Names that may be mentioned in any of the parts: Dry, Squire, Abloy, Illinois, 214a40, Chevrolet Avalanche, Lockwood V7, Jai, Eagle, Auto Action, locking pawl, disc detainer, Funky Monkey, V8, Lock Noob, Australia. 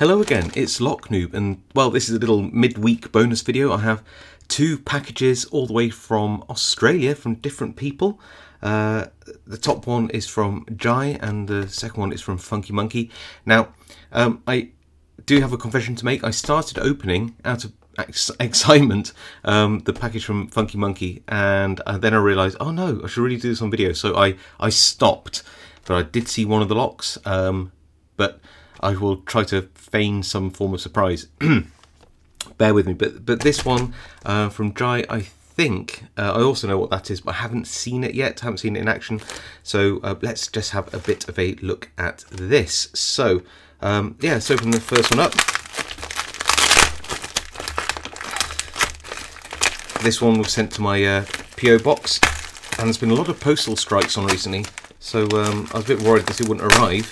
Hello again, it's Lock Noob, and well, this is a little midweek bonus video. I have two packages all the way from Australia from different people. The top one is from Jai and the second one is from Funky Monkey. Now, I do have a confession to make. I started opening out of excitement the package from Funky Monkey, and then I realised, oh no, I should really do this on video, so I stopped. But I did see one of the locks, but I will try to feign some form of surprise. Bear with me, but this one from Dry, I think, I also know what that is, but I haven't seen it yet, haven't seen it in action. So let's just have a bit of a look at this. So yeah, let's open the first one up. This one was sent to my PO box, and there's been a lot of postal strikes on recently. So I was a bit worried that it wouldn't arrive.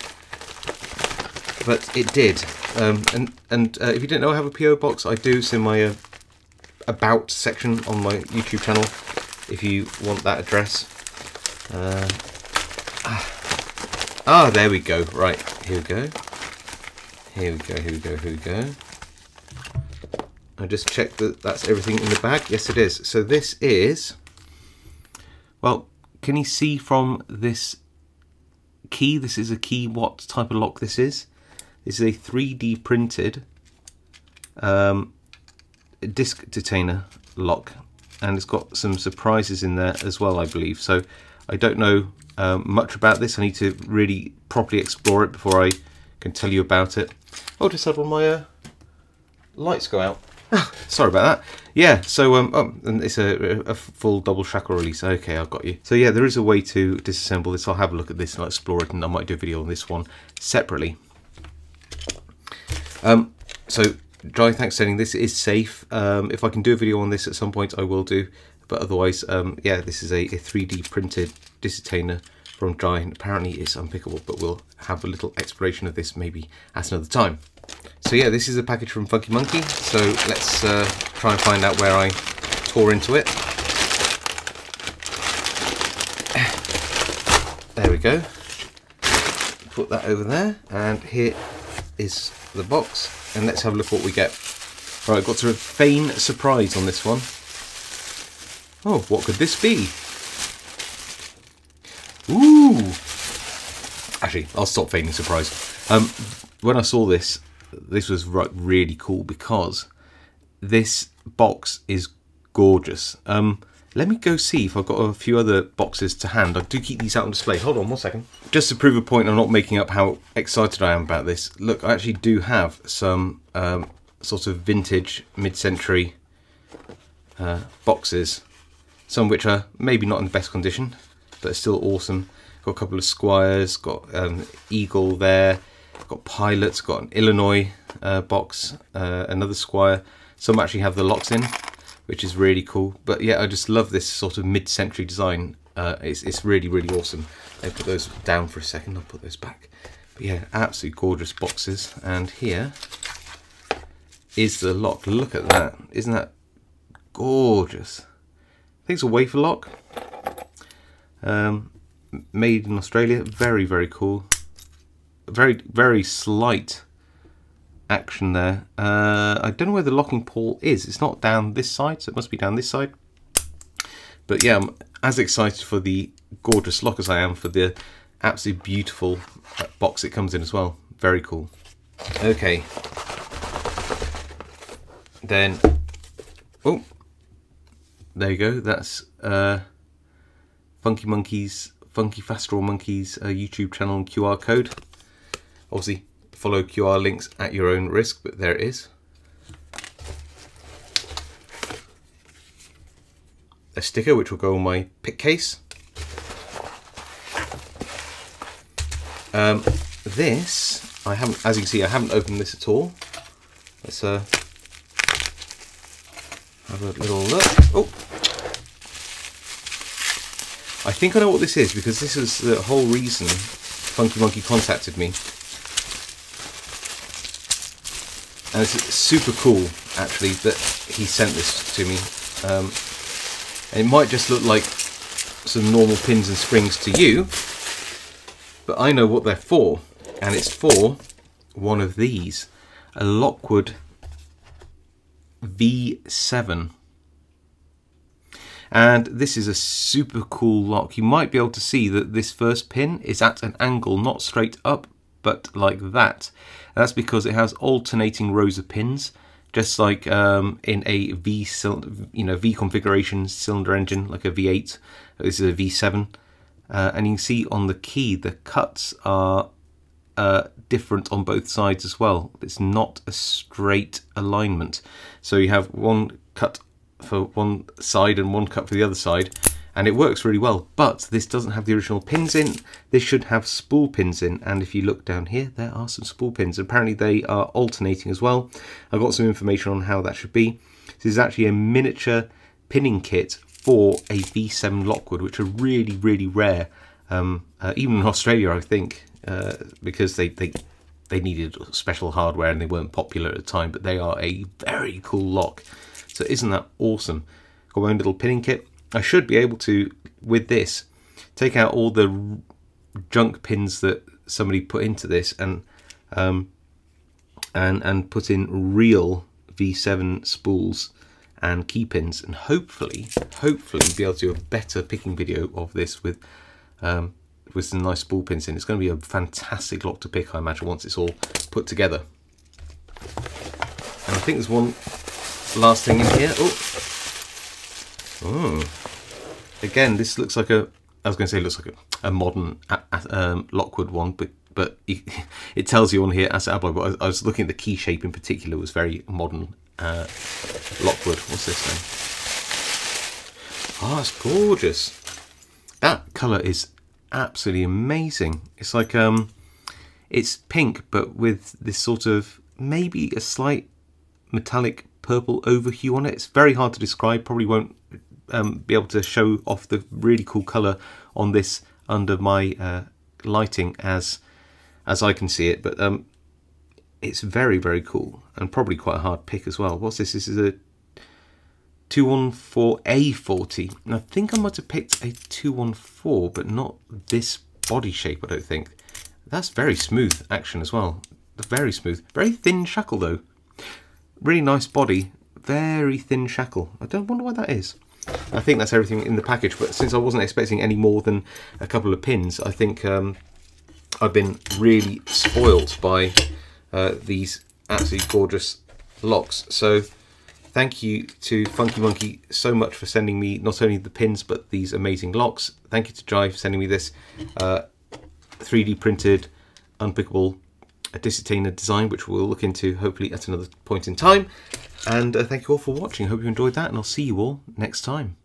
But it did, and if you didn't know I have a PO box, I do. It's in my about section on my YouTube channel, if you want that address. There we go. Right, here we go. Here we go. Here we go. Here we go. I just checked that that's everything in the bag. Yes, it is. So this is. Well, can you see from this key? This is a key. What type of lock this is? This is a 3D printed disc detainer lock, and it's got some surprises in there as well, I believe. So I don't know much about this. I need to really properly explore it before I can tell you about it. Oh, just had all my lights go out. Sorry about that. Yeah, so and it's a full double shackle release. Okay, I've got you. So yeah, there is a way to disassemble this. I'll have a look at this and I'll explore it, and I might do a video on this one separately. So Dry, thanks for sending this. It is safe. If I can do a video on this at some point, I will do, but otherwise, yeah, this is a 3D printed disc detainer from Dry, and apparently it's unpickable, but we'll have a little exploration of this maybe at another time. So yeah, this is a package from Funky Monkey, so let's try and find out where I tore into it. There we go. Put that over there, and here is the box, and let's have a look what we get. Right, I've got to feign surprise on this one. Oh, what could this be? Ooh! Actually, I'll stop feigning surprise. When I saw this, this was really cool, because this box is gorgeous. Let me go see if I've got a few other boxes to hand. I do keep these out on display. Hold on one second. Just to prove a point, I'm not making up how excited I am about this. Look, I actually do have some sort of vintage, mid-century boxes. Some which are maybe not in the best condition, but are still awesome. Got a couple of Squires, got Eagle there, got Pilot, got an Illinois box, another Squire. Some actually have the locks in, which is really cool. But yeah, I just love this sort of mid-century design. It's really awesome. I put those down for a second, I'll put those back. But yeah, absolutely gorgeous boxes. And here is the lock. Look at that. Isn't that gorgeous? I think it's a wafer lock. Made in Australia. Very cool. Very slight action there. I don't know where the locking pawl is. It's not down this side, so it must be down this side. But yeah, I'm as excited for the gorgeous lock as I am for the absolutely beautiful box it comes in as well. Very cool. Okay. Then, oh, there you go. That's Funky Monkey's, Funky Fastrail Monkey's YouTube channel and QR code. Obviously, follow QR links at your own risk, but there it is. A sticker which will go on my pick case. This, I haven't, as you can see, I haven't opened this at all. Let's have a little look. Oh, I think I know what this is, because this is the whole reason Funky Monkey contacted me. And it's super cool, actually, that he sent this to me. And it might just look like some normal pins and springs to you, but I know what they're for, and it's for one of these. a Lockwood V7. And this is a super cool lock. You might be able to see that this first pin is at an angle, not straight up, but like that. And that's because it has alternating rows of pins, just like in a V configuration cylinder engine, like a V8. This is a V7. And you can see on the key, the cuts are different on both sides as well. It's not a straight alignment. So you have one cut for one side and one cut for the other side, and it works really well. But this doesn't have the original pins in. This should have spool pins in, and if you look down here, there are some spool pins. Apparently they are alternating as well. I've got some information on how that should be. This is actually a miniature pinning kit for a V7 Lockwood, which are really, really rare, even in Australia, I think, because they needed special hardware and they weren't popular at the time, but they are a very cool lock. So isn't that awesome? Got my own little pinning kit. I should be able to, with this, take out all the junk pins that somebody put into this and put in real V7 spools and key pins, and hopefully be able to do a better picking video of this with some nice spool pins in. It's going to be a fantastic lock to pick, I imagine, once it's all put together. And I think there's one last thing in here. Oh, again, this looks like a, I was going to say it looks like a modern Lockwood one, but it tells you on here as Abloy, but I was looking at the key shape in particular, was very modern Lockwood. What's this then? Oh, it's gorgeous. That colour is absolutely amazing. It's like, it's pink, but with this sort of maybe a slight metallic purple overhue on it. It's very hard to describe, probably won't be able to show off the really cool colour on this under my lighting as I can see it, but it's very, very cool, and probably quite a hard pick as well. What's this? This is a 214a40, and I think I might have picked a 214, but not this body shape, I don't think. That's very smooth action as well, very smooth, very thin shackle though. Really nice body, very thin shackle. I don't wonder why that is. I think that's everything in the package, but since I wasn't expecting any more than a couple of pins, I think I've been really spoiled by these absolutely gorgeous locks. So thank you to Funky Monkey so much for sending me not only the pins, but these amazing locks. Thank you to Jai for sending me this 3D printed, unpickable, a Discertainer design, which we'll look into hopefully at another point in time. And thank you all for watching. Hope you enjoyed that, and I'll see you all next time.